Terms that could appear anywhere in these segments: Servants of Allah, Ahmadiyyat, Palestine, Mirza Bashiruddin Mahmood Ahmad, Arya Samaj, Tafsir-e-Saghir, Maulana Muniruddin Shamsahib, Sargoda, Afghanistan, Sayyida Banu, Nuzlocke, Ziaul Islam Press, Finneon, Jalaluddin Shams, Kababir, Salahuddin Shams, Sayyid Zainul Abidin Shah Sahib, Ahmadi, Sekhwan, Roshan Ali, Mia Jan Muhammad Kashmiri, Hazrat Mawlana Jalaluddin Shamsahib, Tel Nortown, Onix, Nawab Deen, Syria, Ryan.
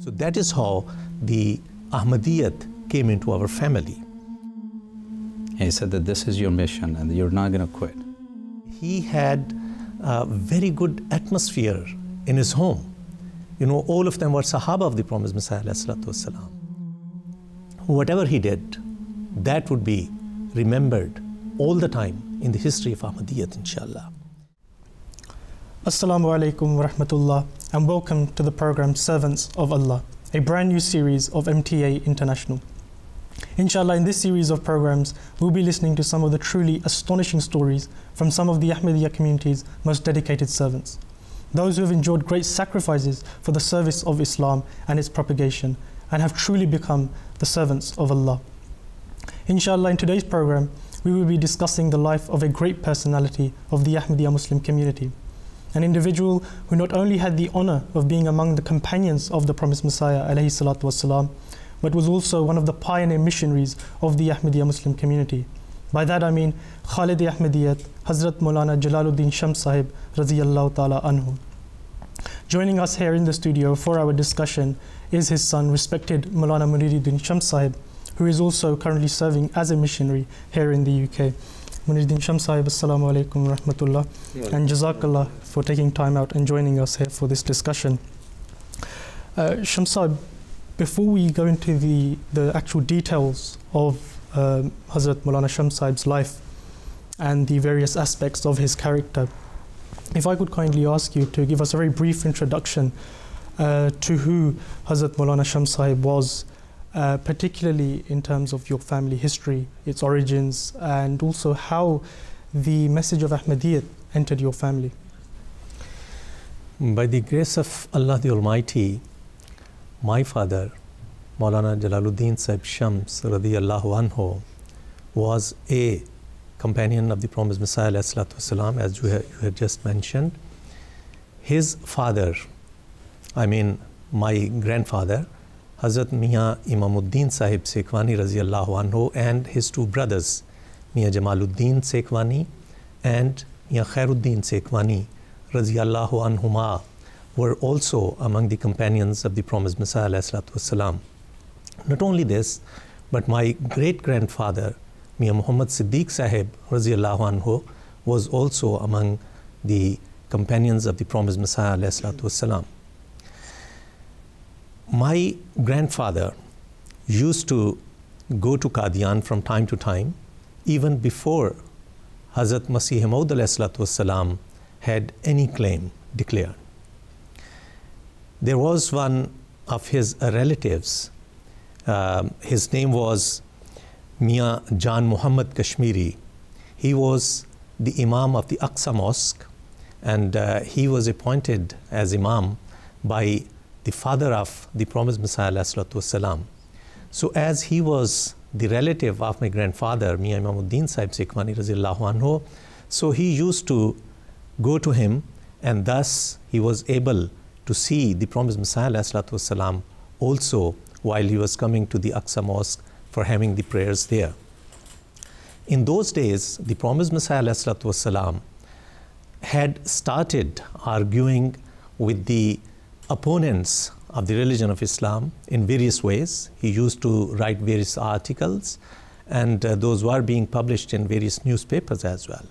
So that is how the Ahmadiyyat came into our family. And he said that this is your mission and you're not going to quit. He had a very good atmosphere in his home. You know, all of them were Sahaba of the Promised Messiah, ﷺ. Whatever he did, that would be remembered all the time in the history of Ahmadiyyat, inshallah. Assalamu alaikum wa rahmatullah, and welcome to the program Servants of Allah, a brand new series of MTA International. Inshallah, in this series of programs, we'll be listening to some of the truly astonishing stories from some of the Ahmadiyya community's most dedicated servants. Those who have endured great sacrifices for the service of Islam and its propagation, and have truly become the servants of Allah. Inshallah, in today's program, we will be discussing the life of a great personality of the Ahmadiyya Muslim community, an individual who not only had the honor of being among the companions of the Promised Messiah, alayhi salatu wasalam, but was also one of the pioneer missionaries of the Ahmadiyya Muslim community. By that I mean Khalidi Ahmadiyyat, Hazrat Mawlana Jalaluddin Shamsahib, radiyallahu ta'ala anhu. Joining us here in the studio for our discussion is his son, respected Maulana Muniruddin Shamsahib, who is also currently serving as a missionary here in the UK. Muniruddin Shamsahib, assalamu alaikum wa rahmatullah, and jazakallah for taking time out and joining us here for this discussion. Shamsahib, before we go into the actual details of Hazrat Maulana Shamsahib's life and the various aspects of his character, if I could kindly ask you to give us a very brief introduction to who Hazrat Maulana Shamsahib was, particularly in terms of your family history, its origins, and also how the message of Ahmadiyyat entered your family. By the grace of Allah the Almighty, my father, Maulana Jalaluddin Saheb Shams radiyallahu anhu, was a companion of the Promised Messiah ﷺ, as you had just mentioned. His father, I mean my grandfather, Hazrat Mian Imamuddin Saheb Sekhwani radiyallahu anhu, and his two brothers, Mia Jamaluddin Sekhwani and Mia Khairuddin Sekhwani radiyallahu anhuma, were also among the companions of the Promised Messiah ﷺ. Not only this, but my great-grandfather, Mia Muhammad Siddiq Saheb radiyallahu anhu, was also among the companions of the Promised Messiah ﷺ. My grandfather used to go to Qadian from time to time, even before Hazrat Masih-e-Maud ﷺ had any claim declared. There was one of his relatives, his name was Mia Jan Muhammad Kashmiri. He was the Imam of the Aqsa Mosque, and he was appointed as Imam by the father of the Promised Messiah ﷺ. So as he was the relative of my grandfather, Mia Imamuddin Saheb Sekhwani radiyallahu anhu, so he used to go to him, and thus he was able to see the Promised Messiah ﷺ also while he was coming to the Aqsa Mosque for having the prayers there. In those days, the Promised Messiah ﷺ had started arguing with the opponents of the religion of Islam in various ways. He used to write various articles, and those were being published in various newspapers as well.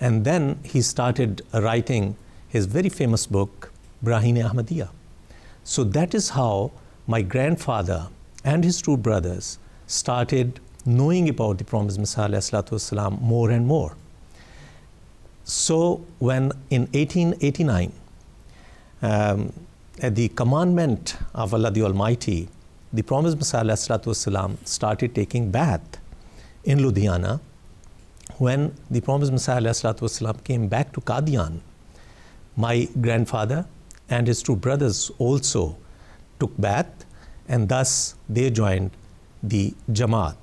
And then he started writing his very famous book, Brahine Ahmadiyya. So that is how my grandfather and his two brothers started knowing about the Promised Messiah ﷺ more and more. So when in 1889, at the commandment of Allah the Almighty, the Promised Messiah ﷺ started taking bath in Ludhiana. When the Promised Messiah ﷺ came back to Qadian, my grandfather and his two brothers also took bath, and thus they joined the Jamaat.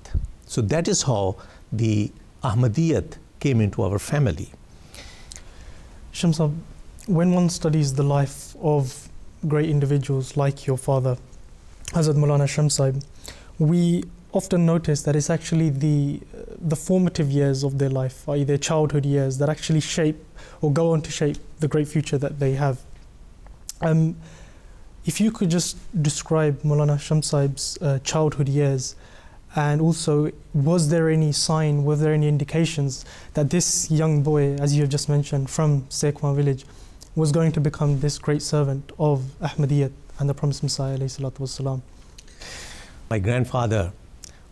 So that is how the Ahmadiyyat came into our family. Shamsab, when one studies the life of great individuals like your father, Hazrat Maulana Shamsahib, we often notice that it's actually the formative years of their life, i.e. their childhood years, that actually shape or go on to shape the great future that they have. If you could just describe Maulana Shamsahib's childhood years, and also was there any sign, were there any indications that this young boy, as you have just mentioned, from Sekhwan village, was going to become this great servant of Ahmadiyyat and the Promised Messiah ﷺ? My grandfather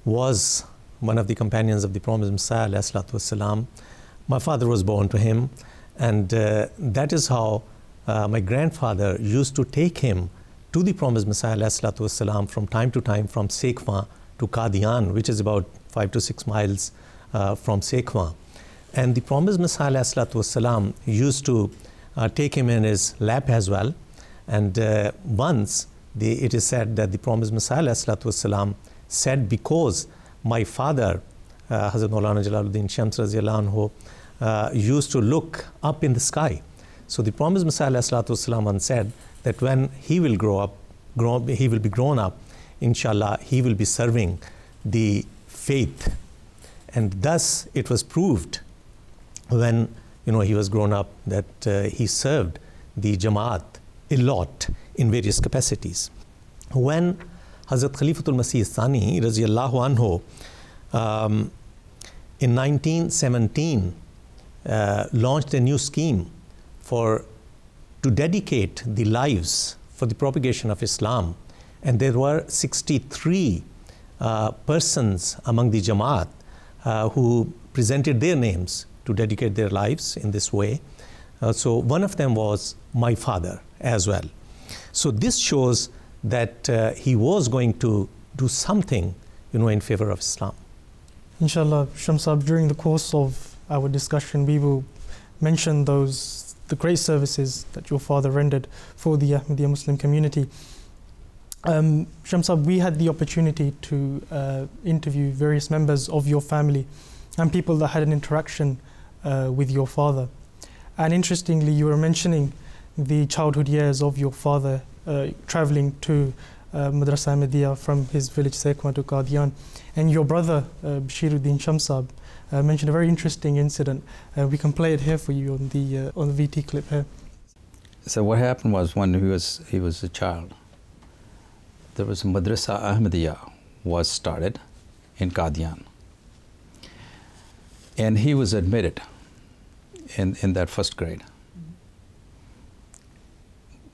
was one of the companions of the Promised Messiah ﷺ. My father was born to him, and that is how my grandfather used to take him to the Promised Messiah ﷺ from time to time, from Sekhwa to Qadian, which is about 5 to 6 miles from Sekhwa. And the Promised Messiah ﷺ used to take him in his lap as well. And once it is said that the Promised Messiah ﷺ said, because my father, Hazrat Mawlana Jalaluddin Shamsahib, used to look up in the sky. So the Promised Messiah ﷺ once said that when he will grow up, he will be grown up, inshallah, he will be serving the faith. And thus it was proved when he was grown up that he served the Jamaat a lot in various capacities. When Hazrat Khalifatul Masih Thani Raziallahu Anhu in 1917 launched a new scheme to dedicate the lives for the propagation of Islam, and there were 63 persons among the Jamaat who presented their names to dedicate their lives in this way. So one of them was my father as well. So this shows that he was going to do something, in favor of Islam. Inshallah, Shamsahib, during the course of our discussion, we will mention the great services that your father rendered for the Ahmadiyya Muslim community. Shamsahib, we had the opportunity to interview various members of your family and people that had an interaction with your father. And interestingly, you were mentioning the childhood years of your father traveling to Madrasa Ahmadiyya from his village Sekhwan to Qadian. And your brother, Bashiruddin Shamsahib, mentioned a very interesting incident. We can play it here for you on the VT clip here. So what happened was, when he was a child, there was a Madrasa Ahmadiyya was started in Qadian. And he was admitted in that first grade.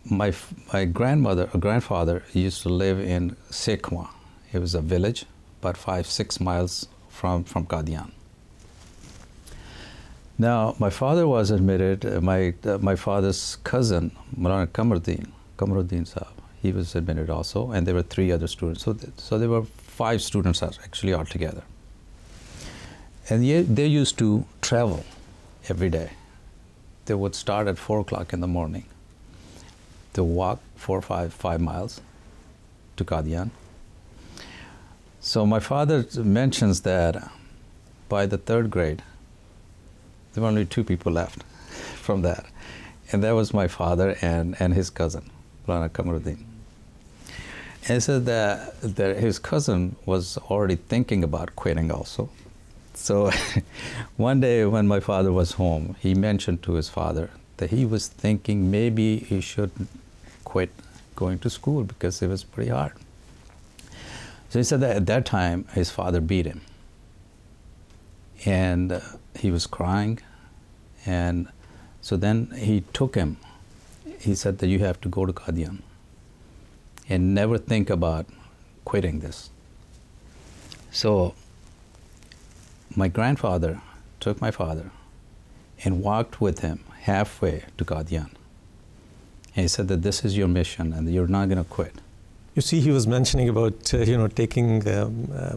My grandmother or grandfather used to live in Sekhwa. It was a village about 5-6 miles from Qadian. Now my father was admitted, my father's cousin, Maulana Kamaruddin Saheb, he was admitted also, and there were 3 other students. So there were 5 students actually altogether. And they used to travel every day. They would start at 4 o'clock in the morning to walk 5 miles to Qadian. So my father mentions that by the 3rd grade, there were only 2 people left from that. And that was my father and his cousin, Maulana Kamaruddin. And he said that his cousin was already thinking about quitting also. So one day when my father was home, he mentioned to his father that he was thinking maybe he should quit going to school because it was pretty hard. So he said that at that time, his father beat him. And he was crying. And so then he took him. He said that you have to go to Qadian and never think about quitting this. So my grandfather took my father and walked with him halfway to Qadian. And he said that this is your mission and you're not going to quit. You see, he was mentioning about taking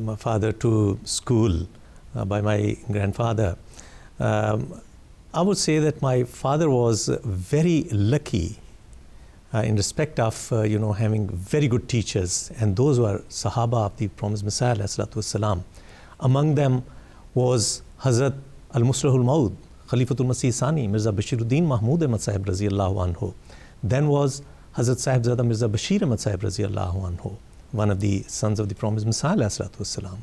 my father to school by my grandfather. I would say that my father was very lucky in respect of having very good teachers, and those were Sahaba of the Promised Messiah ﷺ. Among them was Hazrat Al Musleh-ul-Maud, Khalifatul Masih Thani, Mirza Bashiruddin Mahmood Ahmad Sahib Raziallahu Anhu. Then was Hazrat Sahibzada Mirza Bashir Ahmad Sahib Raziallahu Anhu, one of the sons of the Promised Messiah ﷺ.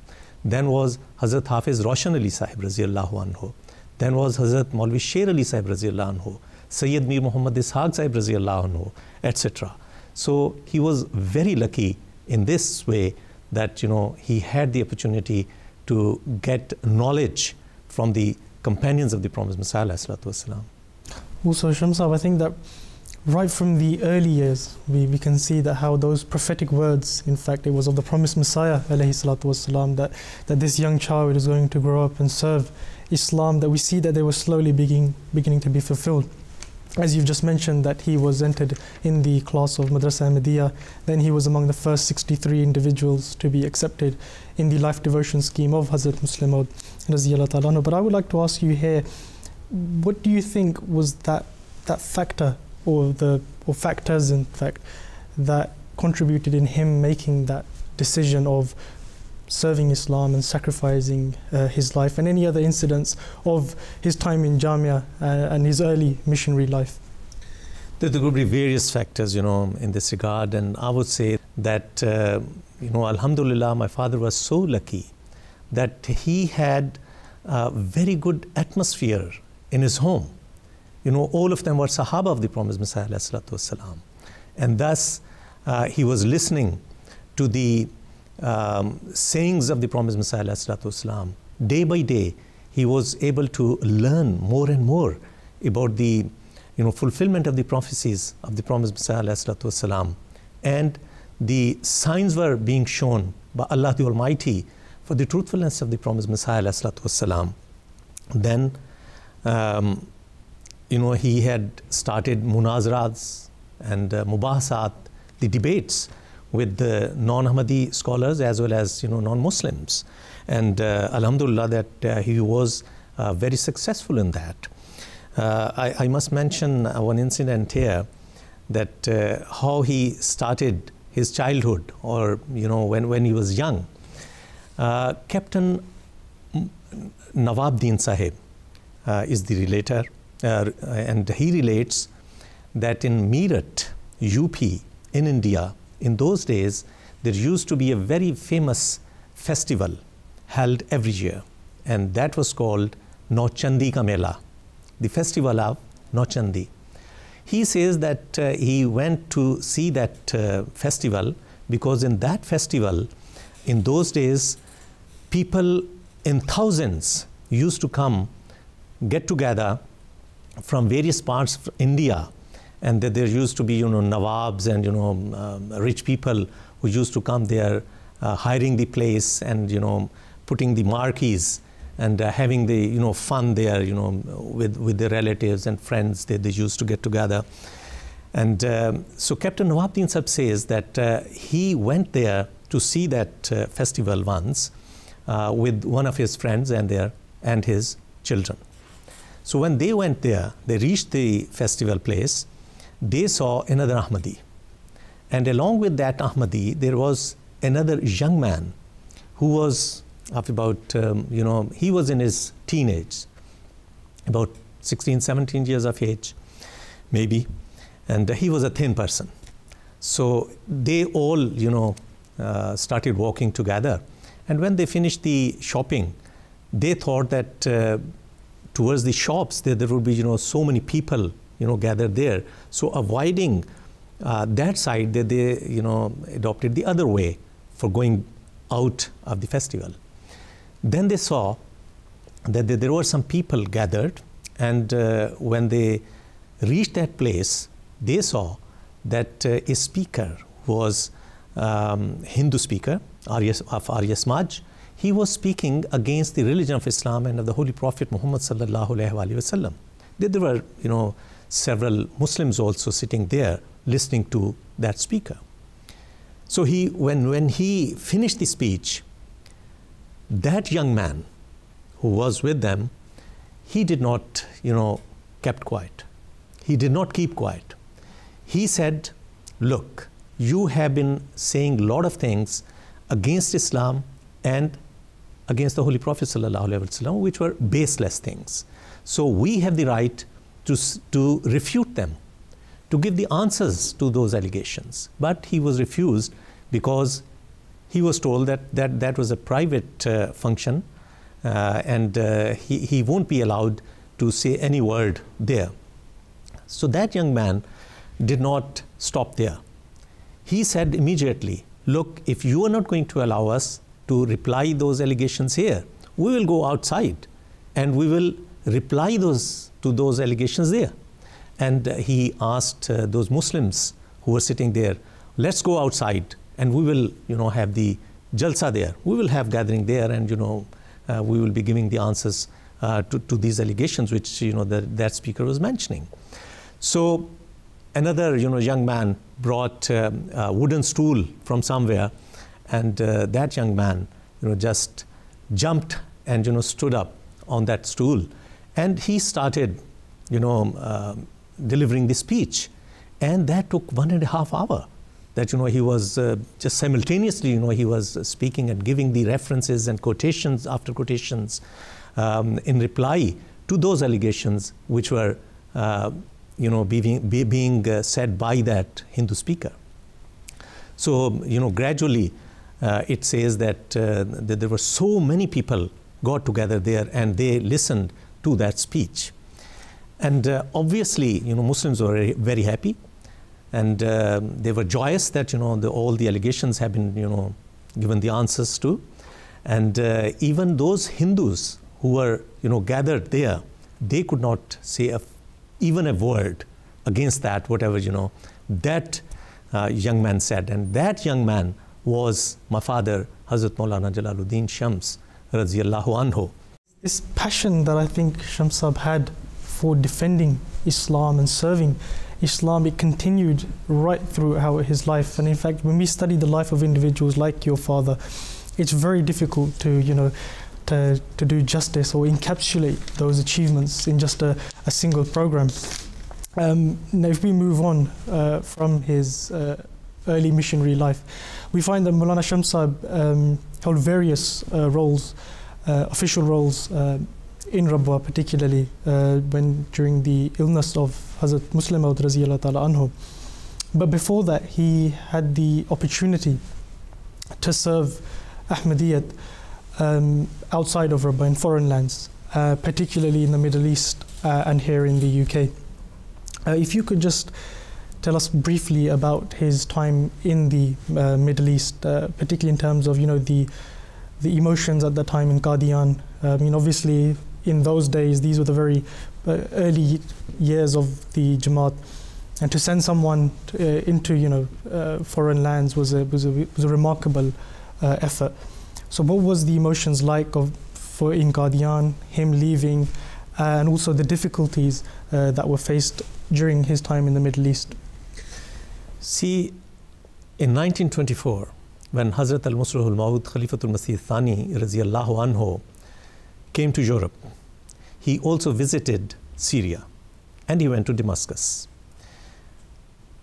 Then was Hazrat Hafiz Roshan Ali Sahib Raziallahu Anhu. Then was Hazrat Maulvi Sher Ali Sahib Raziallahu Anhu, Sayyid Mia Muhammad Siddiq Saheb Sekhwani, etc. So he was very lucky in this way that, you know, he had the opportunity to get knowledge from the companions of the Promised Messiah ﷺ. Also, Shamsahib, I think that right from the early years, we can see that how those prophetic words, in fact, it was of the Promised Messiah ﷺ, that this young child is going to grow up and serve Islam, that we see that they were slowly beginning to be fulfilled. As you've just mentioned, that he was entered in the class of Madrasa Ahmadiyya, then he was among the first 63 individuals to be accepted in the life devotion scheme of Hazrat Mawlana Jalaluddin Shamsahib. But I would like to ask you here, what do you think was that factor, or factors in fact, that contributed in him making that decision of serving Islam and sacrificing his life, and any other incidents of his time in Jamia and his early missionary life? There could be various factors, you know, in this regard, and I would say that, you know, alhamdulillah, my father was so lucky that he had a very good atmosphere in his home. You know, all of them were Sahaba of the Promised Messiah ﷺ. And thus, he was listening to the sayings of the Promised Messiah ﷺ. Day by day, he was able to learn more and more about the, you know, fulfillment of the prophecies of the Promised Messiah ﷺ. And the signs were being shown by Allah the Almighty for the truthfulness of the Promised Messiah ﷺ. Then, you know, he had started munazarats and mubahasat, the debates with the non-Ahmadi scholars as well as, you know, non-Muslims. And alhamdulillah that he was very successful in that. I must mention one incident here, that how he started his childhood, or, you know, when he was young. Captain Nawab Deen Sahib is the relator. And he relates that in Meerut, UP, in India, in those days, there used to be a very famous festival held every year, and that was called Nauchandi Ka Mela, the festival of Nauchandi. He says that he went to see that festival because in that festival, in those days, people in thousands used to come, get together from various parts of India, and that there used to be, you know, nawabs and, you know, rich people who used to come there, hiring the place and, you know, putting the marquees and having the, you know, fun there, you know, with their relatives and friends. They used to get together. And so Captain Nawab Deen Sahib says that he went there to see that festival once with one of his friends and his children. So when they went there, they reached the festival place, they saw another Ahmadi. And along with that Ahmadi, there was another young man who was of about, you know, he was in his teenage, about 16, 17 years of age, maybe. And he was a thin person. So they all, you know, started walking together. And when they finished the shopping, they thought that towards the shops, there would be, you know, so many people, you know, gathered there. So avoiding that side, they, you know, adopted the other way for going out of the festival. Then they saw that there were some people gathered, and when they reached that place, they saw that a speaker was Hindu speaker of Arya Samaj. He was speaking against the religion of Islam and of the Holy Prophet Muhammad sallallahu alaihi wasallam. There were, you know, several Muslims also sitting there listening to that speaker. So he, when he finished the speech, that young man who was with them, he did not, you know, kept quiet. He did not keep quiet. He said, "Look, you have been saying a lot of things against Islam and against the Holy Prophet ﷺ, which were baseless things. So we have the right to refute them, to give the answers to those allegations." But he was refused because he was told that was a private function, and he won't be allowed to say any word there. So that young man did not stop there. he said immediately, look, if you are not going to allow us to reply those allegations here, we will go outside and we will reply to those allegations there. And he asked those Muslims who were sitting there, let's go outside and we will, have the jalsa there. We will have gathering there and, we will be giving the answers to these allegations which, that speaker was mentioning. So another, young man brought a wooden stool from somewhere, and that young man, just jumped and, stood up on that stool, and he started, delivering the speech, and that took 1.5 hours. That, he was just simultaneously, he was speaking and giving the references and quotations after quotations in reply to those allegations which were, being said by that Hindu speaker. So, gradually, it says that, there were so many people got together there and they listened to that speech. And obviously, Muslims were very happy. And they were joyous that, all the allegations have been, given the answers to. And even those Hindus who were, gathered there, they could not say even a word against that, whatever, that young man said. And that young man was my father, Hazrat Mawlana Jalaluddin Shams, Raziallahu Anhu. This passion that I think Shams Sahib had for defending Islam and serving Islam, it continued right throughout his life. And in fact, when we study the life of individuals like your father, it's very difficult to, to do justice or encapsulate those achievements in just a single program. Now, if we move on from his early missionary life, we find that Maulana Shams Sahib held various roles, official roles, in Rabwa, particularly during the illness of Hazrat Muslim-ul-Maud Raziyallahu Ta'ala Anhu. But before that, he had the opportunity to serve Ahmadiyyat outside of Rabwa, in foreign lands, particularly in the Middle East and here in the UK. If you could just tell us briefly about his time in the Middle East, particularly in terms of, the emotions at that time in Qadian. Obviously, in those days, these were the very early years of the Jamaat, and to send someone into foreign lands was a remarkable effort. So, what was the emotions like for in Qadian, him leaving, and also the difficulties that were faced during his time in the Middle East? See, in 1924, when Hazrat Al Musleh-ul-Maud Khalifatul Masih Thani Raziallahu Anhu came to Europe, he also visited Syria and he went to Damascus.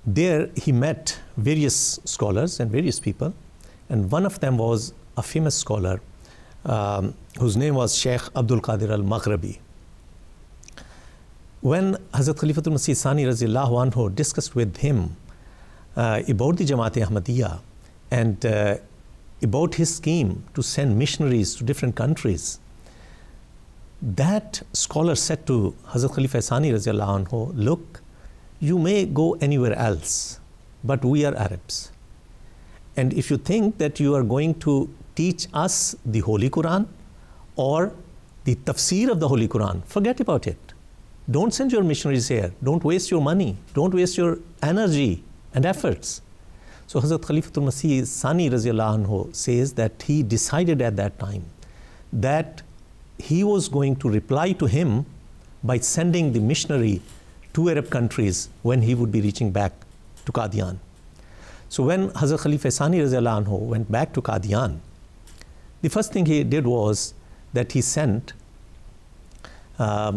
There he met various scholars and various people, and one of them was a famous scholar whose name was Sheikh Abdul Qadir Al-Maghribi. When Hazrat Khalifatul Masih Thani Raziallahu Anhu discussed with him about the Jamaat-e-Ahmadiyya and about his scheme to send missionaries to different countries, that scholar said to Hazrat Khalifa Thani Raziallahu Anhu, look, you may go anywhere else, but we are Arabs. And if you think that you are going to teach us the Holy Quran or the tafsir of the Holy Quran, forget about it. Don't send your missionaries here. Don't waste your money. Don't waste your energy and efforts. So Hazrat Khalifatul Masih Thani Raziallahu Anhu says that he decided at that time that he was going to reply to him by sending the missionary to Arab countries when he would be reaching back to Qadian. So when Hazrat Khalifa Thani Raziallahu Anhu went back to Qadian, the first thing he did was that he sent my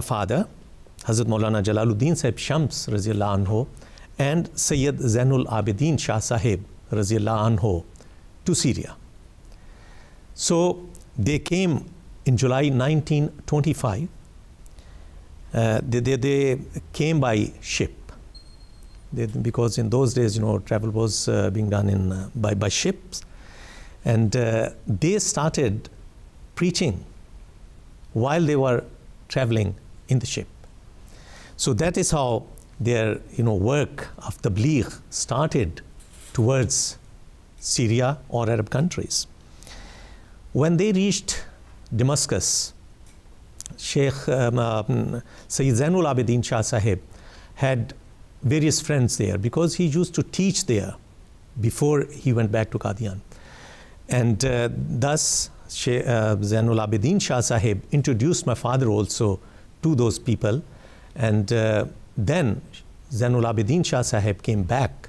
father, Hazrat Mawlana Jalaluddin Saheb Shams Raziallahu Anhu, and Sayyid Zainul Abidin Shah Saheb Raziallahu Anhu to Syria. So they came in July 1925. They came by ship, because in those days, travel was being done in, by ships. And they started preaching while they were traveling in the ship. So that is how their work of tabligh started towards Syria or Arab countries. When they reached Damascus, Sheikh Sayyid Zainul Abidin Shah Sahib had various friends there because he used to teach there before he went back to Qadian. And thus Sheikh Zainul Abidin Shah Sahib introduced my father also to those people. And then Zainul Abidin Shah Sahib came back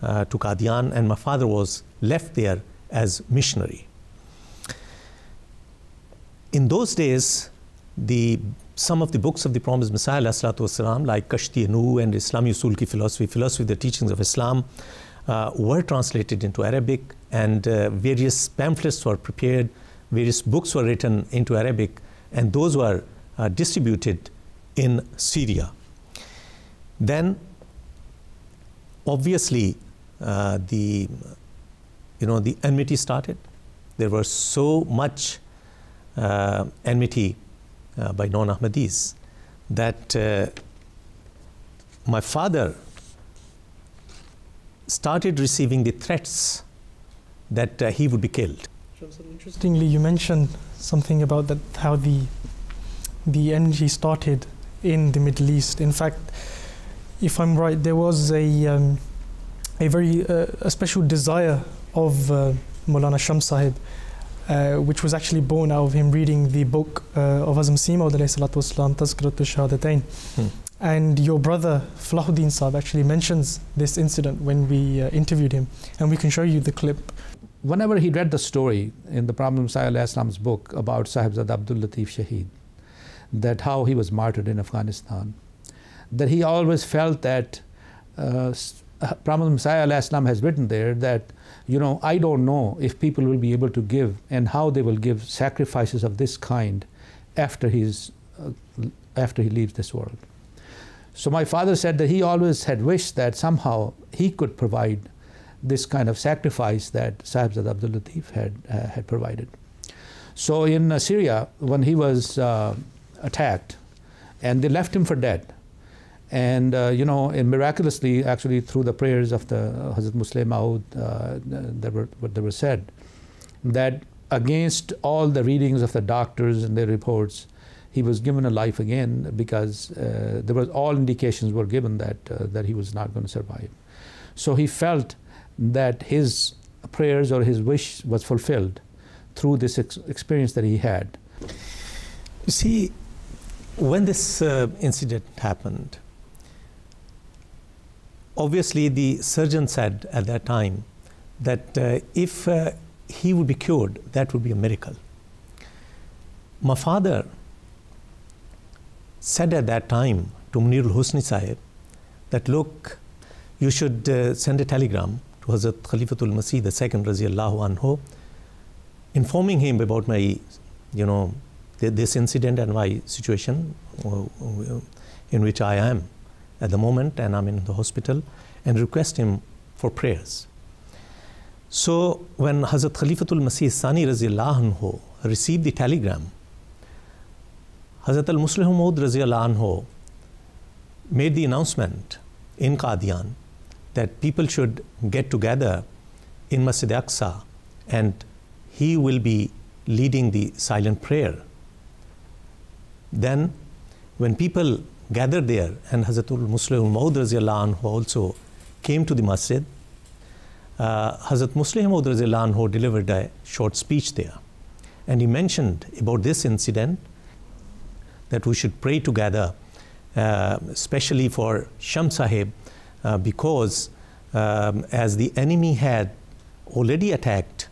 to Qadian, and my father was left there as missionary. In those days, some of the books of the Promised Messiah والسلام, like Kashti Anu and Islami Usul ki philosophy, the teachings of Islam, were translated into Arabic, and various pamphlets were prepared, various books were written into Arabic, and those were distributed in Syria. Then obviously the enmity started. There was so much enmity by non-Ahmadis that my father started receiving the threats that he would be killed. Interestingly, you mentioned something about that, how the energy started in the Middle East. In fact, if I'm right, there was a special desire of Maulana Shamsahib, which was actually born out of him reading the book of Hazrat Maud alayhi salatu wasalam, Tazkiratul Shahadatain. And your brother Falahuddin Sahib actually mentions this incident when we interviewed him, and we can show you the clip. Whenever he read the story in the Promised Messiah alayhi salam's book about Sahibzada Abdul Latif Shaheed, that how he was martyred in Afghanistan, that he always felt that Promised Messiah alayhi salam has written there that, I don't know if people will be able to give and how they will give sacrifices of this kind after he leaves this world. So my father said that he always had wished that somehow he could provide this kind of sacrifice that Sahibzada Abdul Latif had provided. So in Syria, when he was attacked, and they left him for dead, and and miraculously, actually through the prayers of the Hazrat Musleh-ul-Maud that were said, that against all the readings of the doctors and their reports, he was given a life again, because there was all indications were given that that he was not going to survive. So he felt that his prayers or his wish was fulfilled through this experience that he had. You see, when this incident happened, obviously the surgeon said at that time that if he would be cured, that would be a miracle. My father said at that time to Munirul Husni Sahib that, look, you should send a telegram to Hazrat Khalifatul Masih II Raziallahu Anhu, informing him about my, this incident and my situation in which I am at the moment, and I'm in the hospital, and request him for prayers. So when Hazrat Khalifatul Masih Thani Raziallahu Anhu received the telegram, Hazrat Al Musleh-ul-Maud Raziallahu Anhu made the announcement in Qadian that people should get together in Masjid Aqsa, and he will be leading the silent prayer. Then when people gathered there, and Hazrat Al Musleh-ul-Maud Raziallahu Anhu also came to the masjid, Hazrat Musleh-ul-Maud Raziallahu Anhu delivered a short speech there, and he mentioned about this incident that we should pray together, especially for Shamsahib, because as the enemy had already attacked,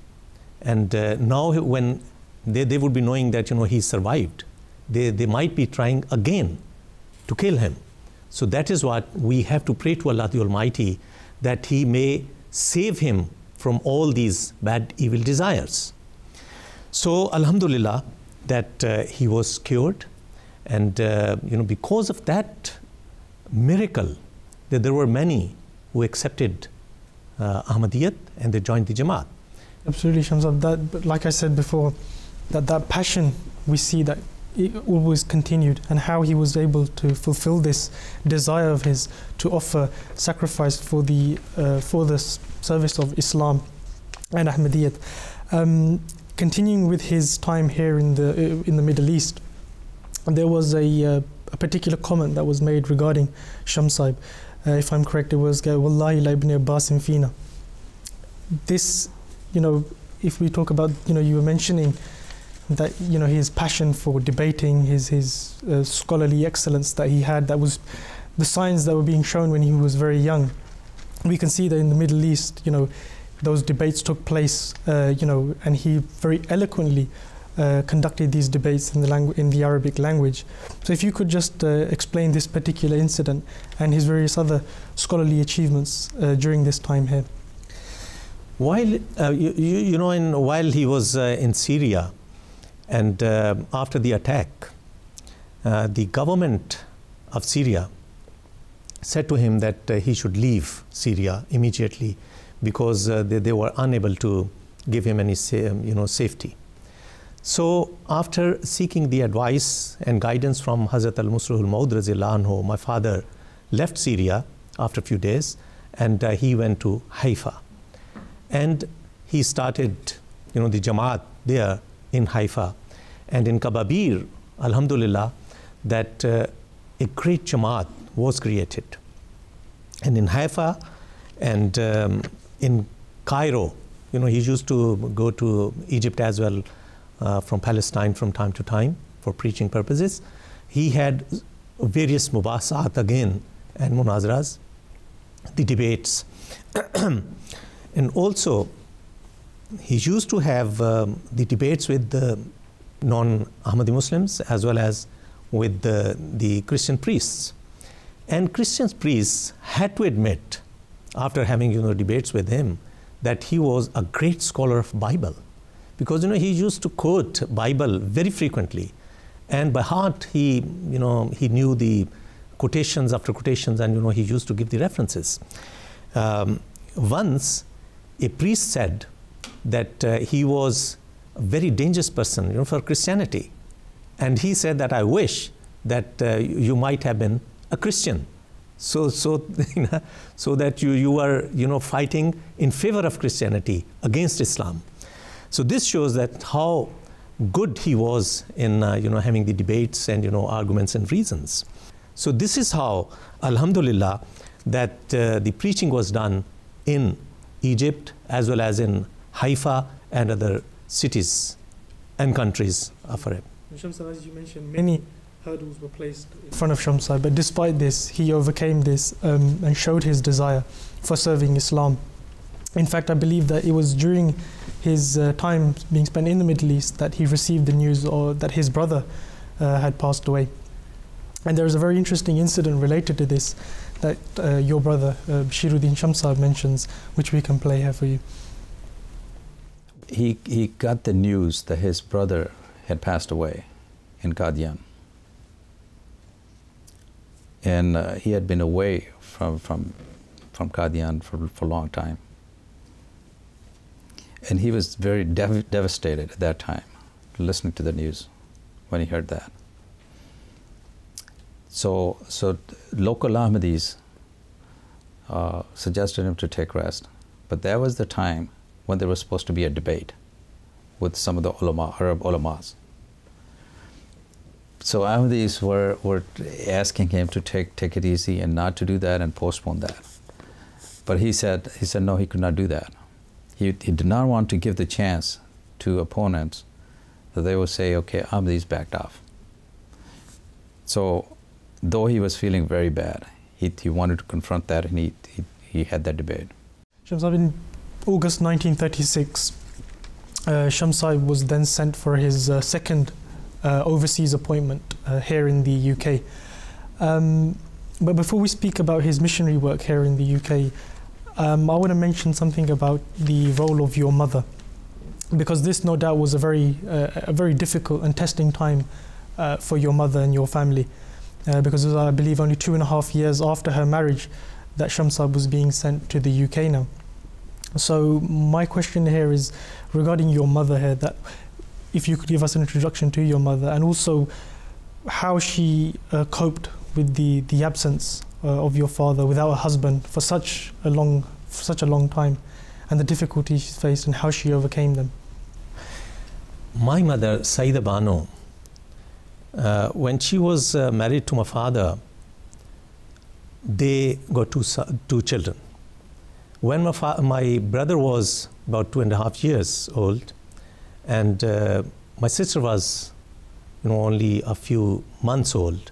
and now when they would be knowing that he survived, they might be trying again to kill him. So that is what we have to pray to Allah the Almighty, that He may save him from all these bad evil desires. So Alhamdulillah that he was cured. And because of that miracle, that there were many who accepted Ahmadiyyat and they joined the Jamaat. Absolutely, Shamsab. But like I said before, that passion we see that it always continued, and how he was able to fulfill this desire of his to offer sacrifice for the service of Islam and Ahmadiyyat. Continuing with his time here in the Middle East, there was a particular comment that was made regarding Shamsahib. If I'm correct, it was Wallahi la ibn Abbasin fina. This, you know, if we talk about, you know, you were mentioning that, you know, his passion for debating, his scholarly excellence that he had, that was the signs that were being shown when he was very young. We can see that in the Middle East, you know, those debates took place, you know, and he very eloquently conducted these debates in the Arabic language. So if you could just explain this particular incident and his various other scholarly achievements during this time here. While, while he was in Syria, and after the attack, the government of Syria said to him that he should leave Syria immediately, because they were unable to give him any safety. So after seeking the advice and guidance from Hazrat Al Musleh-ul-Maud, my father left Syria after a few days, and he went to Haifa. And he started, you know, the Jamaat there in Haifa. And in Kababir, alhamdulillah, that a great Jamaat was created. And in Haifa and in Cairo, you know, he used to go to Egypt as well, from Palestine from time to time for preaching purposes. He had various mubasa'at again and munazras, the debates. And also, he used to have the debates with the non-Ahmadi Muslims as well as with the Christian priests. And Christian priests had to admit, after having, you know, debates with him, that he was a great scholar of Bible. Because, you know, he used to quote Bible very frequently. And by heart, he, you know, he knew the quotations after quotations, and, you know, he used to give the references. Once, a priest said that he was a very dangerous person, you know, for Christianity. And he said that, I wish that you might have been a Christian, so that you are, you know, fighting in favor of Christianity against Islam. So this shows that how good he was in, you know, having the debates and, you know, arguments and reasons. So this is how, alhamdulillah, that the preaching was done in Egypt, as well as in Haifa and other cities and countries of Arab. Shamsahib, as you mentioned, many hurdles were placed in front of Shamsahib, but despite this, he overcame this and showed his desire for serving Islam. In fact, I believe that it was during his time being spent in the Middle East that he received the news that his brother had passed away. And there is a very interesting incident related to this that your brother, Bashiruddin Shamsahib, mentions, which we can play here for you. He got the news that his brother had passed away in Qadian. And he had been away from Qadian for a long time. And he was very devastated at that time, listening to the news when he heard that. So local Ahmadis suggested him to take rest. But that was the time when there was supposed to be a debate with some of the ulama, Arab ulamas. So Ahmadis were asking him to take it easy and not to do that and postpone that. But he said no, he could not do that. He did not want to give the chance to opponents that they would say, okay, Ahmadis backed off. So though he was feeling very bad, he wanted to confront that, and he had that debate. Shamsahib, in August 1936, Shamsahib was then sent for his second overseas appointment here in the UK. But before we speak about his missionary work here in the UK, I want to mention something about the role of your mother, because this no doubt was a very difficult and testing time for your mother and your family. Because it was, I believe, only 2.5 years after her marriage that Shamsahib was being sent to the UK now. So my question here is regarding your mother here, that if you could give us an introduction to your mother, and also how she coped with the absence of your father without a husband for such a long time, and the difficulties she faced and how she overcame them. My mother, Sayyida Banu, when she was married to my father, they got two children. When my brother was about 2.5 years old, and my sister was, only a few months old,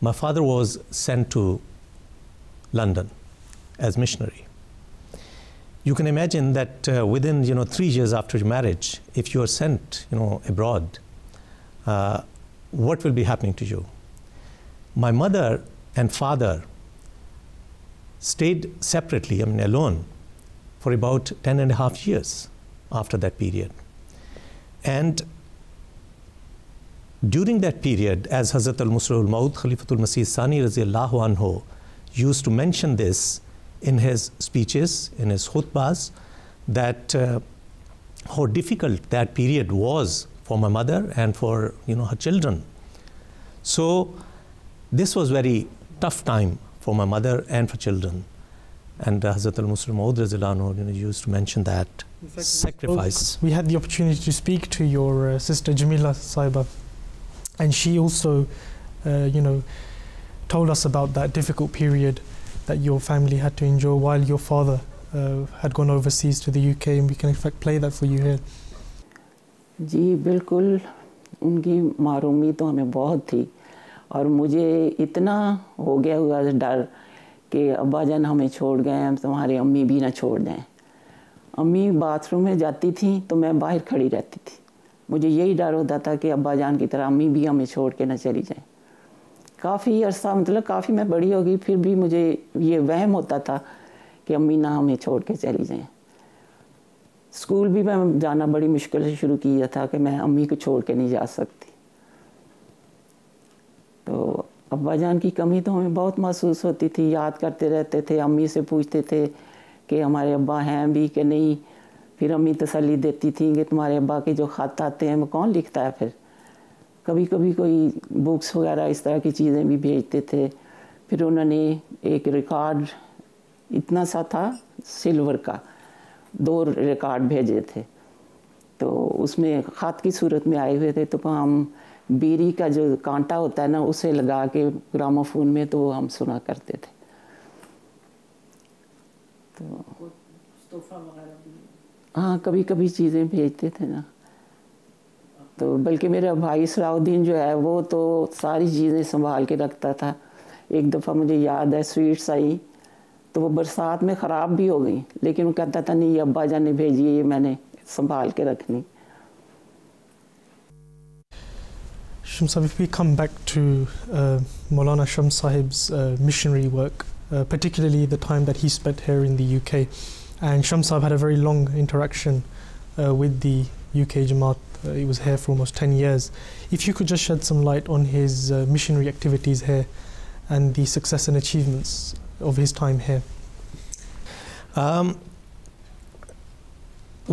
my father was sent to London as missionary. You can imagine that within 3 years after your marriage, if you are sent abroad, what will be happening to you? My mother and father stayed separately, alone, for about 10.5 years after that period. And during that period, as Hazrat Al Musleh-ul-Maud, Khalifatul Masih Thani radiyallahu anhu, used to mention this in his speeches, in his khutbahs, that how difficult that period was for my mother and for her children. So this was very tough time for my mother and for children. And Hazrat Al Musleh-ul-Maud radiyallahu anhu used to mention that sacrifice. We had the opportunity to speak to your sister Jamila Sahiba, and she also, told us about that difficult period that your family had to endure while your father had gone overseas to the UK, and we can in fact play that for you here. جی بالکل ان کی محرومی تو ہمیں بہت تھی اور مجھے اتنا ہو گیا ہوا ڈر کہ ابا جان ہمیں چھوڑ گئے ہیں تمہاری امی بھی نہ چھوڑ دیں. امی باتھ روم میں جاتی تھیں تو میں باہر کھڑی رہتی تھی. مجھے یہی ڈر ہوتا تھا کہ ابا جان کی طرح امی بھی ہمیں چھوڑ کے نہ چلی جائیں. کافی عرصہ کافی میں بڑی ہو گئی پھر بھی مجھے یہ وہم ہوتا تھا کہ امی نہ ہمیں چھوڑ کے چلی جائیں. اسکول بھی میں جانا بڑی مشکل سے شروع کیا تھا کہ میں امی کو چھوڑ کے نہیں جا سکتی. تو ابا جان کی کمی تو ہمیں بہت محسوس ہوتی تھی. یاد کرتے رہتے تھے, امی سے پوچھتے تھے کہ ہمارے ابا ہیں بھی کہ نہیں. پھر امی تسلی دیتی تھیں کہ تمہارے ابا کے جو خط آتے ہیں وہ کون لکھتا ہے. پھر کبھی کبھی کوئی بکس وغیرہ اس طرح کی چیزیں بھی بھیجتے تھے. پھر انہوں نے ایک ریکارڈ اتنا سا تھا سلور کا, 2 ریکارڈ بھیجے تھے. تو اس میں خط کی صورت میں آئے ہوئے تھے. تو ہم بیری کا جو کانٹا ہوتا ہے اسے لگا کے گراموفون میں تو ہم سنا کرتے تھے. تو ہاں کبھی کبھی چیزیں بھیجتے تھے تو بلکہ میرا بھائی صلاح الدین جو ہے وہ تو ساری چیزیں سنبھال کے رکھتا تھا. ایک دفعہ مجھے یاد ہے سویٹس آئی تو وہ برسات میں خراب بھی ہو گئی, لیکن وہ کہتا تھا نہیں یہ ابا جان نے بھیجی ہے, یہ میں نے سنبھال کے رکھنی. Shamsahib, if we come back to Maulana Shamsahib's missionary work, particularly the time that he spent here in the UK, and Shamsahib had a very long interaction with the UK Jamaat. He was here for almost 10 years. If you could just shed some light on his missionary activities here and the success and achievements of his time here.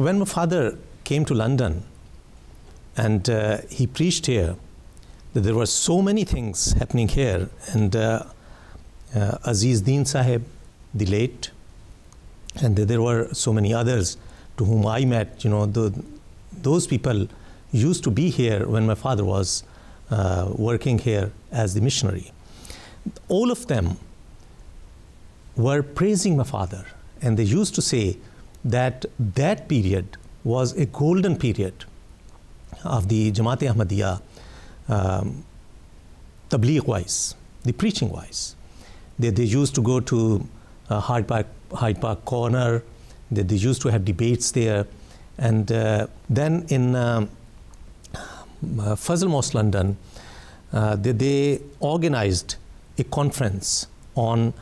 When my father came to London and he preached here, that there were so many things happening here, and Aziz Deen Sahib, the late, and there were so many others to whom I met. Those people used to be here when my father was working here as the missionary. All of them were praising my father, and they used to say that that period was a golden period of the Jamaat-e-Ahmadiyya, tabligh-wise, the preaching-wise. They used to go to Hyde Park Corner. They used to have debates there. And then in Fazl Mosque, London, they organized a conference on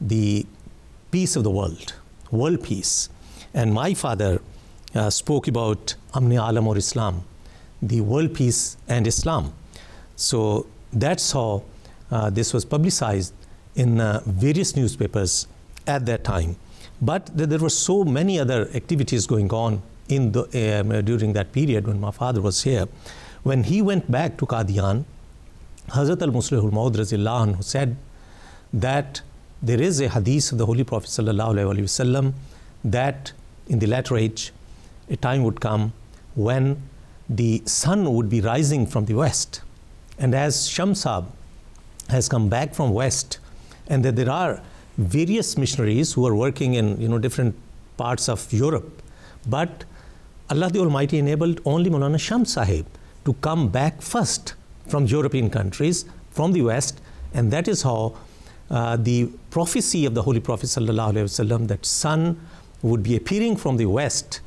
the peace of the world, world peace. And my father spoke about Amn-e Alam or Islam, the world peace and Islam. So that's how this was publicized in various newspapers at that time. But there were so many other activities going on in the, during that period when my father was here. When he went back to Qadian, Hazrat Al Musleh-ul-Maud said that there is a hadith of the Holy Prophet ﷺ that in the latter age, a time would come when the sun would be rising from the west. And as Shamsab has come back from west, and that there are various missionaries who are working in different parts of Europe, but Allah the Almighty enabled only Maulana Shamsahib to come back first from European countries, from the West, and that is how the prophecy of the Holy Prophet ﷺ that sun would be appearing from the West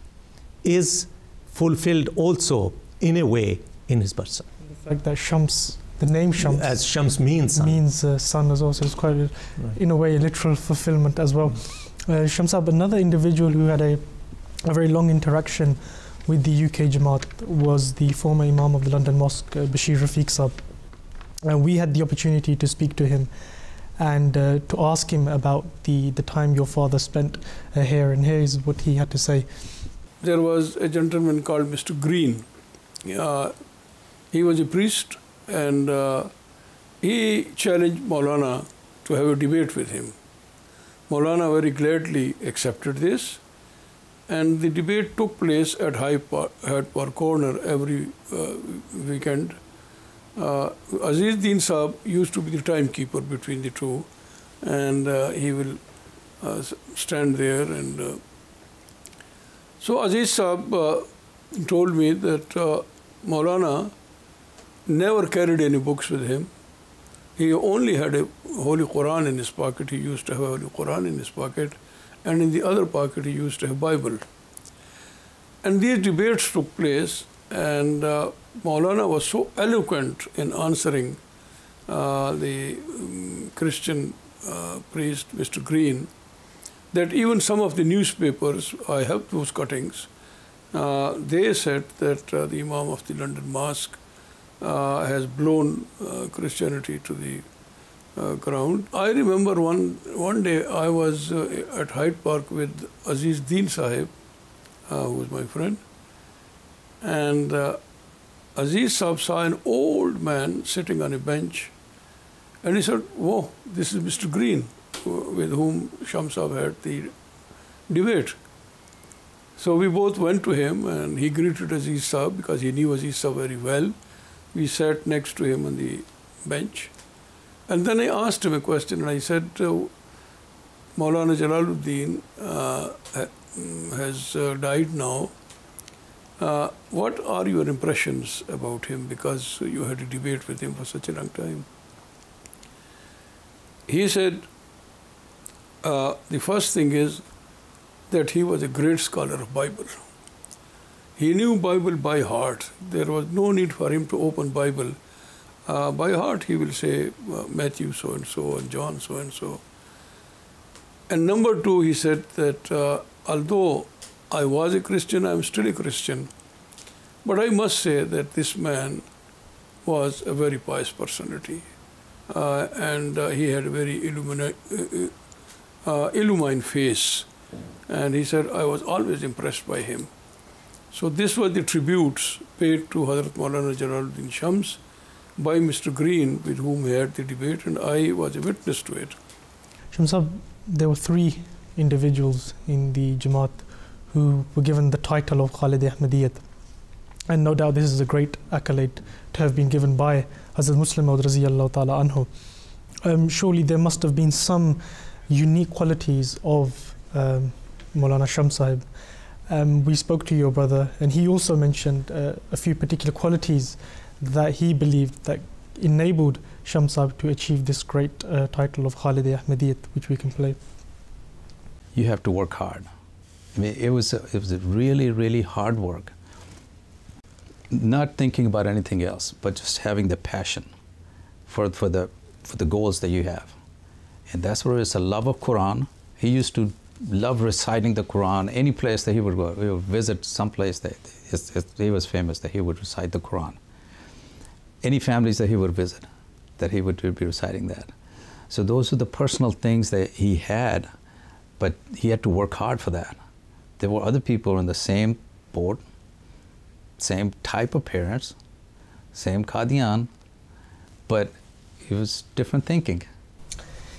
is fulfilled also in a way in his person. The fact that Shams, the name Shams, as Shams means sun, is also is quite a, in a way a literal fulfillment as well. Shamsab, another individual who had a very long interaction with the UK Jamaat was the former Imam of the London Mosque, Bashir Rafiq Sahib. And we had the opportunity to speak to him and to ask him about the time your father spent here, and here is what he had to say. There was a gentleman called Mr. Green. He was a priest, and he challenged Maulana to have a debate with him. Maulana very gladly accepted this, and the debate took place at Hyde Park Corner every weekend. Aziz Deen Sahib used to be the timekeeper between the two, and he will stand there. And so Aziz Sahib told me that Maulana never carried any books with him. He only had a Holy Quran in his pocket. He used to have a Holy Quran in his pocket, and in the other pocket he used to have a Bible. And these debates took place, and Maulana was so eloquent in answering the Christian priest, Mr. Green, that even some of the newspapers, I have those cuttings, they said that the Imam of the London Mosque has blown Christianity to the ground. I remember one day I was at Hyde Park with Aziz Deen Sahib, who was my friend, and Aziz Sahib saw an old man sitting on a bench, and he said, "Whoa, this is Mr. Green, with whom Shams Sahib had the debate." So we both went to him, and he greeted Aziz Sahib because he knew Aziz Sahib very well. We sat next to him on the bench. And then I asked him a question, and I said, Maulana Jalaluddin has died now. What are your impressions about him? Because you had a debate with him for such a long time. He said, the first thing is that he was a great scholar of Bible. He knew Bible by heart. There was no need for him to open Bible. By heart he will say Matthew so and so and John so and so. And number two, he said that although I was a Christian, I am still a Christian, but I must say that this man was a very pious personality, and he had a very illumined face. And he said, I was always impressed by him. So this was the tributes paid to Hazrat Mawlana Jalaluddin Shams by Mr. Green, with whom he had the debate, and I was a witness to it. Shams Sahib, there were three individuals in the Jamaat who were given the title of Khalidi Ahmadiyyat. And no doubt this is a great accolade to have been given by Hazrat Mawlana Radhiyallahu Ta'ala Anhu. Surely there must have been some unique qualities of Maulana Shams Sahib. We spoke to your brother, and he also mentioned a few particular qualities that he believed that enabled Shams Sahib to achieve this great title of Khalidi Ahmadiyyat, which we can play. You have to work hard. I mean, it was a really, really hard work. Not thinking about anything else, but just having the passion for the goals that you have. And that's where it's a love of Quran. He used to love reciting the Quran. Any place that he would go, he would visit some place that he was famous, that he would recite the Quran. Any families that he would visit, that he would be reciting that. So those are the personal things that he had, but he had to work hard for that. There were other people in the same board, same type of parents, same Qadian, but it was different thinking.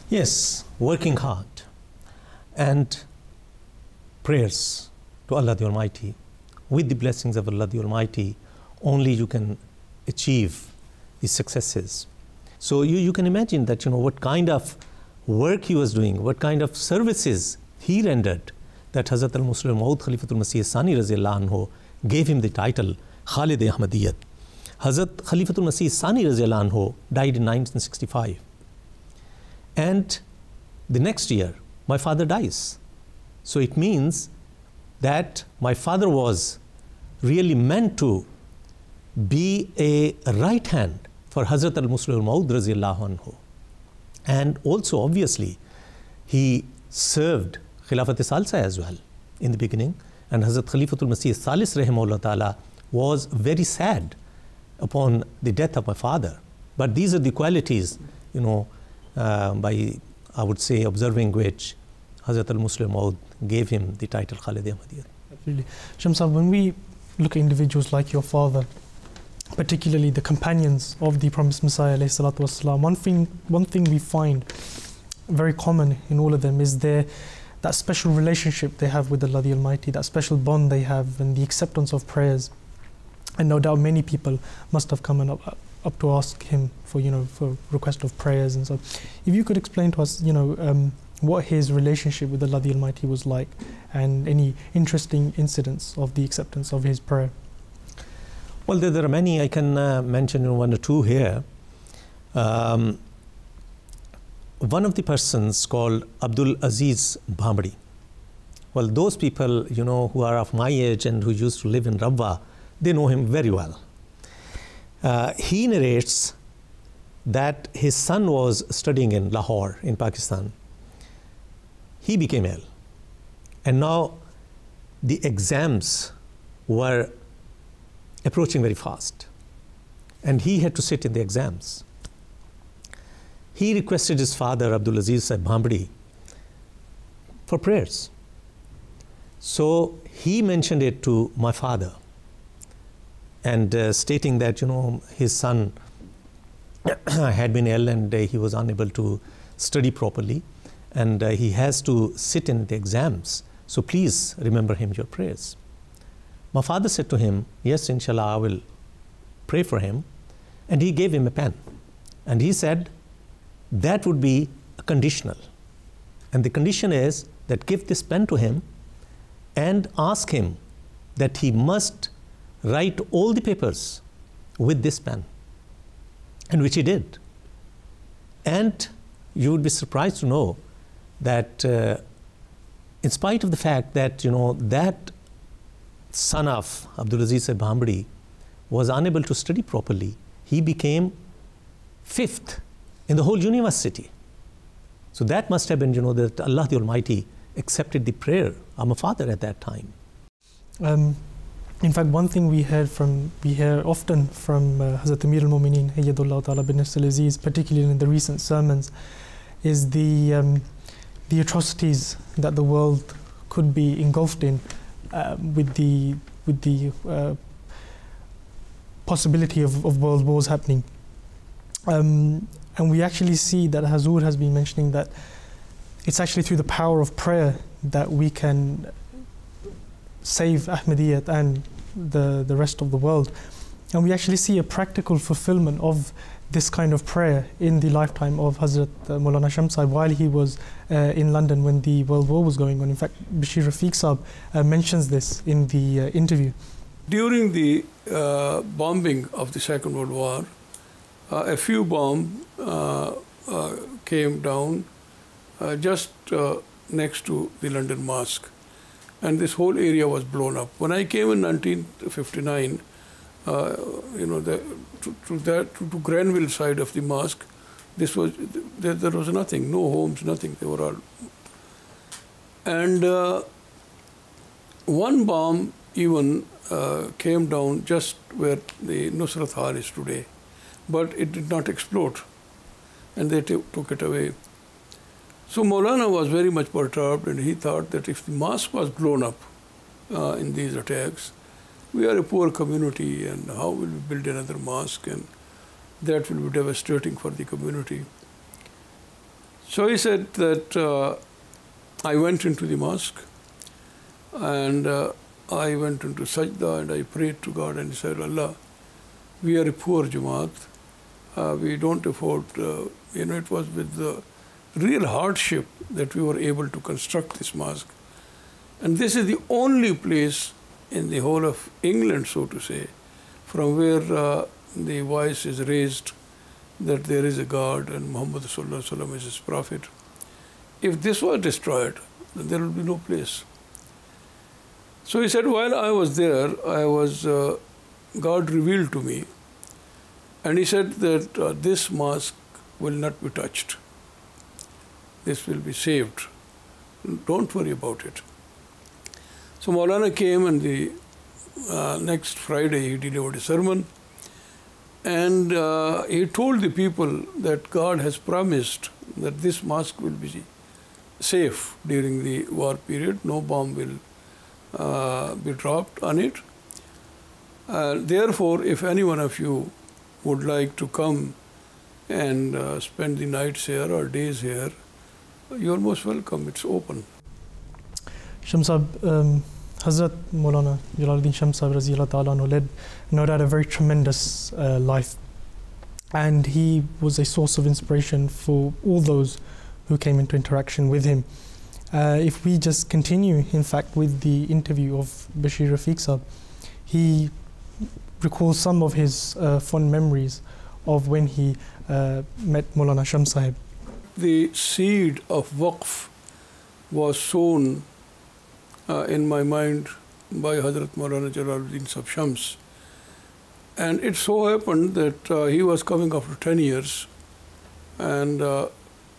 Yes, working hard and prayers to Allah the Almighty. With the blessings of Allah the Almighty, only you can achieve these successes. So you can imagine that, you know, what kind of work he was doing, what kind of services he rendered, that Hazrat Al Musleh-ul-Maud Khalifatul Masih Thani radiyallahu anhu gave him the title Khalidi Ahmadiyyat. Hazrat Khalifatul Masih Thani radiyallahu anhu died in 1965. And the next year, my father dies. So it means that my father was really meant to be a right hand for Hazrat Al Musleh-ul-Maud radiyallahu anhu. And also, obviously, he served Khilafat-e Salsa as well in the beginning. And Hazrat Khalifatul Masih Thalis rahimahullah ta'ala was very sad upon the death of my father. But these are the qualities, you know, by, I would say, observing which Hazrat Al Musleh-ul-Maud gave him the title Khalidi Ahmadiyyat. Absolutely. Shamsah, when we look at individuals like your father, particularly the companions of the Promised Messiah alayhi salatu wasalam, one thing we find very common in all of them is that special relationship they have with Allah the Almighty, that special bond they have, and the acceptance of prayers. And no doubt many people must have come up to ask him for, you know, for request of prayers and so on. If you could explain to us, you know, what his relationship with Allah the Almighty was like, and any interesting incidents of the acceptance of his prayer. Well, there are many. I can mention one or two here. One of the persons called Abdul Aziz Bhamri. Well, those people, you know, who are of my age and who used to live in Rabwa, they know him very well. He narrates that his son was studying in Lahore, in Pakistan. He became ill. And now the exams were approaching very fast. And he had to sit in the exams. He requested his father, Abdul Aziz Sahib Bhamri, for prayers. So he mentioned it to my father, and stating that, you know, his son had been ill and he was unable to study properly, and he has to sit in the exams. So please remember him your prayers. My father said to him, yes, inshallah, I will pray for him. And he gave him a pen. And he said, that would be a conditional. And the condition is that give this pen to him and ask him that he must write all the papers with this pen. And which he did. And you would be surprised to know that in spite of the fact that, you know, that son of Abdul Aziz Sahib Bhamri was unable to study properly, he became 5th in the whole university. So that must have been, you know, that Allah the Almighty accepted the prayer of my father at that time. In fact, one thing we hear often from Hazrat Amir al-Mumineen Hayyadullah Ta'ala bin Nasrul Aziz, particularly in the recent sermons, is the atrocities that the world could be engulfed in, with the possibility of world wars happening. And we actually see that Hazur has been mentioning that it's actually through the power of prayer that we can save Ahmadiyyat and the rest of the world. And we actually see a practical fulfillment of this kind of prayer in the lifetime of Hazrat Mawlana Shamsahib while he was in London when the World War was going on. In fact, Bashir Rafiq Sahib mentions this in the interview. During the bombing of the Second World War, a few bombs came down just next to the London Mosque, and this whole area was blown up. When I came in 1959, you know, to Grenville side of the mosque, this was there was nothing, no homes, nothing. They were all, and one bomb even came down just where the Nusrat Hall is today, but it did not explode, and they took it away. So Maulana was very much perturbed, and he thought that if the mosque was blown up in these attacks, we are a poor community and how will we build another mosque, and that will be devastating for the community. So he said that I went into the mosque and I went into sajda and I prayed to God and said, Allah, we are a poor Jamaat. We don't afford, it was with the real hardship that we were able to construct this mosque. And this is the only place in the whole of England, so to say, from where the voice is raised that there is a God and Muhammad Sallallahu Alaihi Wasallam is his prophet. If this was destroyed, then there would be no place. So he said, while I was there, God revealed to me, and he said that this mosque will not be touched. This will be saved. Don't worry about it. So Maulana came, and the next Friday he delivered a sermon, and he told the people that God has promised that this mosque will be safe during the war period. No bomb will be dropped on it. Therefore, if any one of you would like to come and spend the nights here or days here, you are most welcome. It's open. Shamsahib, Hazrat Mawlana Jalaluddin Shamsahib Raziyallahu Ta'ala anhu led no doubt a very tremendous life, and he was a source of inspiration for all those who came into interaction with him. If we just continue, in fact, with the interview of Bashir Rafiq Sahib, he recalls some of his fond memories of when he met Maulana Shamsahib. The seed of Waqf was sown in my mind by Hazrat Mawlana Jalaluddin Sahib Shams. And it so happened that he was coming after 10 years. And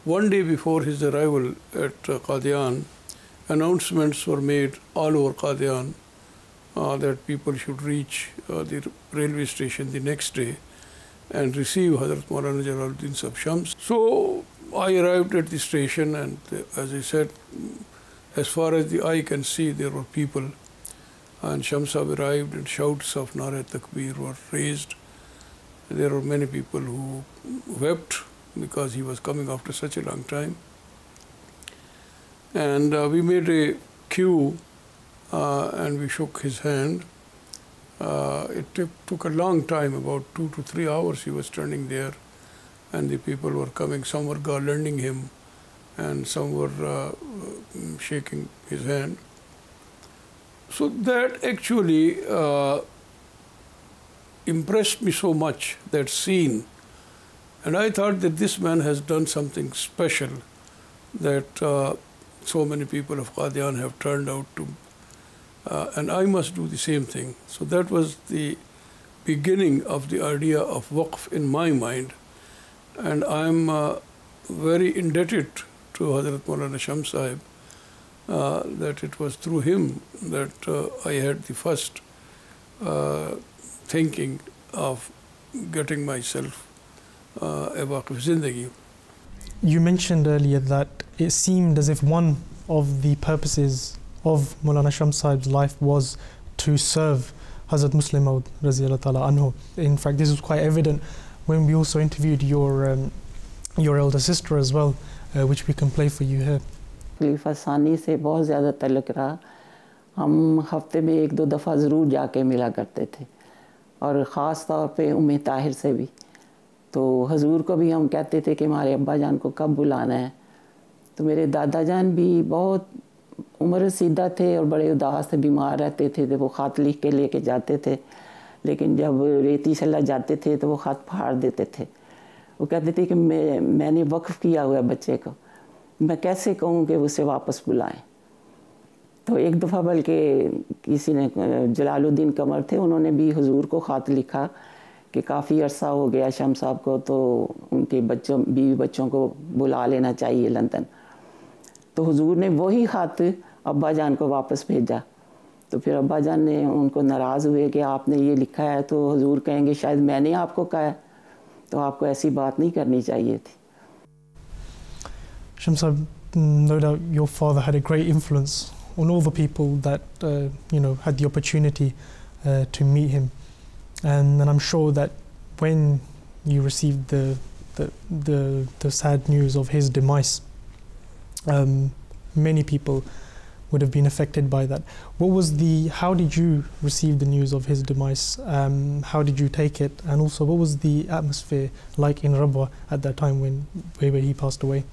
one day before his arrival at Qadian, announcements were made all over Qadian that people should reach the railway station the next day and receive Hazrat Mawlana Jalaluddin Sahib Shams. So I arrived at the station, and as I said, as far as the eye can see, there were people, and Shamsahib arrived and shouts of Nare Takbir were raised. There were many people who wept because he was coming after such a long time. And we made a queue and we shook his hand. It took a long time, about 2 to 3 hours he was standing there, and the people were coming. Some were garlanding him and some were shaking his hand. So that actually impressed me so much, that scene. And I thought that this man has done something special, that so many people of Qadian have turned out to, and I must do the same thing. So that was the beginning of the idea of Waqf in my mind. And I'm very indebted to Hazrat Mawlana Shamsahib that it was through him that I had the first thinking of getting myself a Waqf Zindagi. You mentioned earlier that it seemed as if one of the purposes of Maulana Shamsahib's life was to serve Hazrat Musleh-ul-Maud Raziyallahu Ta'ala anhu. In fact, this was quite evident when we also interviewed your elder sister as well, which we can play for you here. خلیفہ ثانی سے بہت زیادہ تعلق رہا. ہم ہفتے میں 1-2 دفعہ ضرور جا کے ملا کرتے تھے، اور خاص طور پہ طاہر سے بھی. تو حضور کو بھی ہم کہتے تھے کہ ہمارے ابا جان کو کب بلانا ہے. تو میرے دادا جان بھی بہت عمر رسیدہ تھے اور بڑے اداس سے بیمار رہتے تھے. وہ خط لکھ کے لے کے جاتے تھے، لیکن جب ریتی صلاح جاتے تھے تو وہ خط پھاڑ دیتے تھے. وہ کہتے تھے کہ میں نے وقف کیا ہوا ہے بچے کو، میں کیسے کہوں کہ اسے واپس بلائیں. تو ایک دفعہ بلکہ کسی نے، جلال الدین قمر تھے، انہوں نے بھی حضور کو خط لکھا کہ کافی عرصہ ہو گیا شمس صاحب کو، تو ان کے بچوں بیوی بچوں کو بلا لینا چاہیے لندن. تو حضور نے وہی خط ابا جان کو واپس بھیجا. تو پھر ابا جان نے ان کو ناراض ہوئے کہ آپ نے یہ لکھا ہے تو حضور کہیں گے شاید میں نے آپ کو کہا ہے، تو آپ کو ایسی بات نہیں کرنی چاہیے تھی. Shamsahib, no doubt your father had a great influence on all the people that had the opportunity to meet him. And I'm sure that when you received the sad news of his demise, many people would have been affected by that. What was the, how did you receive the news of his demise? How did you take it? And also, what was the atmosphere like in Rabwa at that time when he passed away?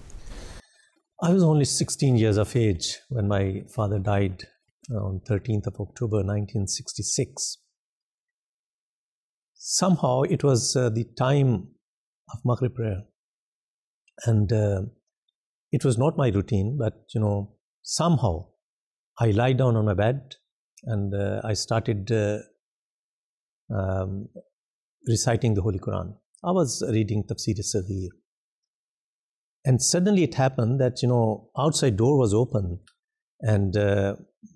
I was only 16 years of age when my father died on 13th of October 1966. Somehow it was the time of Maghrib prayer, and it was not my routine, but you know, somehow I lie down on my bed and I started reciting the Holy Quran. I was reading Tafsir-e-Saghir, and suddenly it happened that, you know, outside door was open, and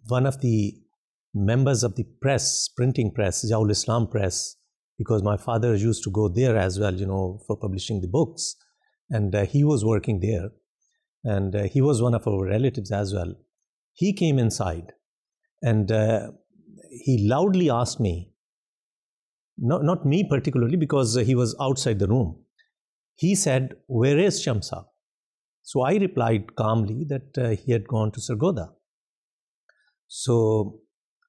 one of the members of the press, printing press, Ziaul Islam Press, because my father used to go there as well, you know, for publishing the books, and he was working there, and he was one of our relatives as well. He came inside, and he loudly asked me, not me particularly, because he was outside the room. He said, "Where is Shamsa?" So I replied calmly that he had gone to Sargoda. So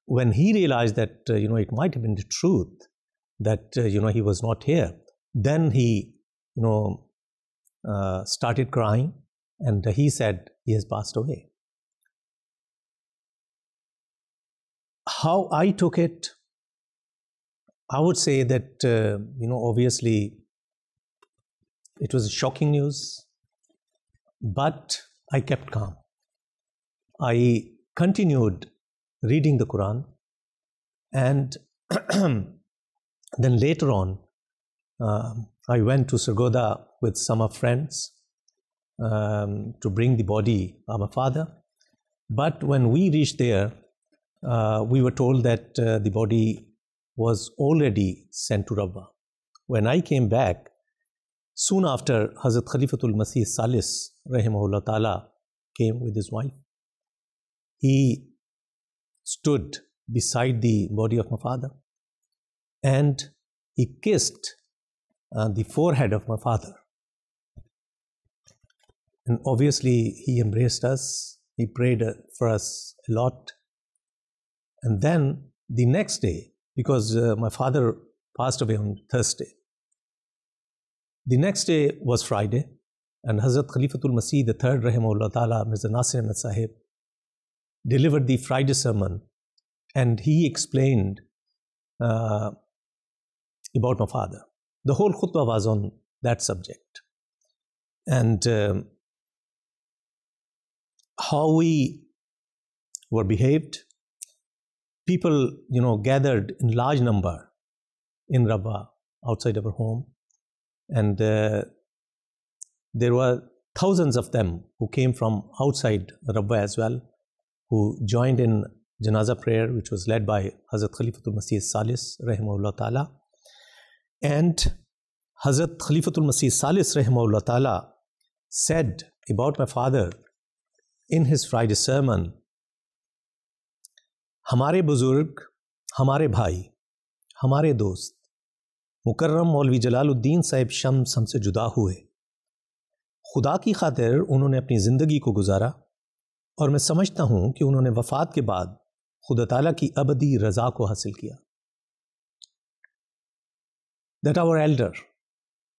when he realized that, you know, it might have been the truth, that, you know, he was not here, then he, you know, started crying, and he said he has passed away. How I took it, I would say that, you know, obviously it was shocking news, but I kept calm. I continued reading the Quran, and then later on, I went to Sargoda with some of friends to bring the body of my father. But when we reached there, we were told that the body was already sent to Rabwa. When I came back, soon after, Hazrat Khalifatul Masih Salis, rahimahullah ta'ala, came with his wife. He stood beside the body of my father, and he kissed the forehead of my father. And obviously, he embraced us. He prayed for us a lot. And then the next day, because my father passed away on Thursday, the next day was Friday, and Hazrat Khalifatul Masih III, rahimahullah ta'ala, Mr. Nasir Ahmad Sahib, delivered the Friday sermon, and he explained about my father. The whole khutbah was on that subject, and how we were behaved. People, you know, gathered in large number in Rabwa, outside our home, and there were thousands of them who came from outside Rabwa as well, who joined in Janaza prayer, which was led by Hazrat Khalifatul Masih Salis, rahimahullah ta'ala. And Hazrat Khalifatul Masih Salis, rahimahullah ta'ala, said about my father in his Friday sermon, "ہمارے بزرگ، ہمارے بھائی، ہمارے دوست مکرم مولوی جلال الدین صاحب شمس ہم سے جدا ہوئے. خدا کی خاطر انہوں نے اپنی زندگی کو گزارا، اور میں سمجھتا ہوں کہ انہوں نے وفات کے بعد خدا تعالیٰ کی ابدی رضا کو حاصل کیا. That our elder,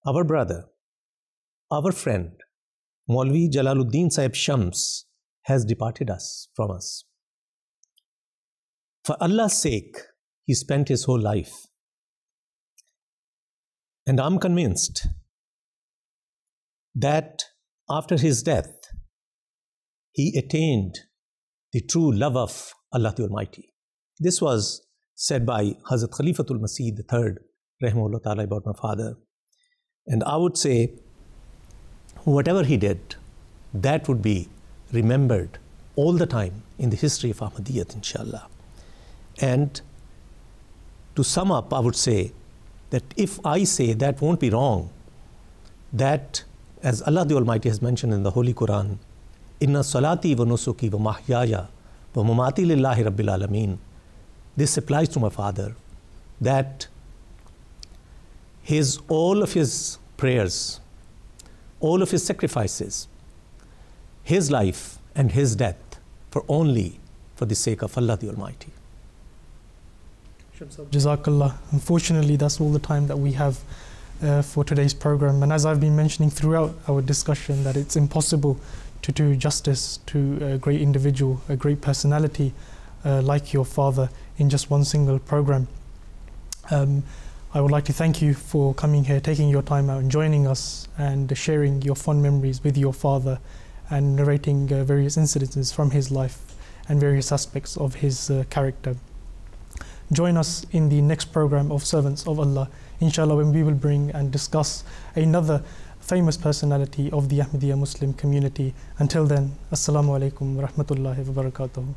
our brother, our friend, Maulvi Jalaluddin Saheb Shams has departed us from us. For Allah's sake, he spent his whole life. And I'm convinced that after his death, he attained the true love of Allah the Almighty." This was said by Hazrat Khalifatul Masih III, rahimahullah ta'ala, about my father. And I would say, whatever he did, that would be remembered all the time in the history of Ahmadiyyat, inshallah. And to sum up, I would say that if I say that won't be wrong, that as Allah the Almighty has mentioned in the Holy Quran, "Inna salati wa nusuki wa mahyaya wa mamati lillahi rabbil alameen," This applies to my father, that his, all of his prayers, all of his sacrifices, his life and his death for only for the sake of Allah the Almighty. Jazakallah. Unfortunately, that's all the time that we have for today's program. And as I've been mentioning throughout our discussion, that it's impossible to do justice to a great individual, a great personality like your father in just one single program. I would like to thank you for coming here, taking your time out and joining us and sharing your fond memories with your father and narrating various incidences from his life and various aspects of his character. Join us in the next program of Servants of Allah, inshallah, when we will bring and discuss another famous personality of the Ahmadiyya Muslim community. Until then, Assalamu alaikum wa rahmatullahi wa barakatuh.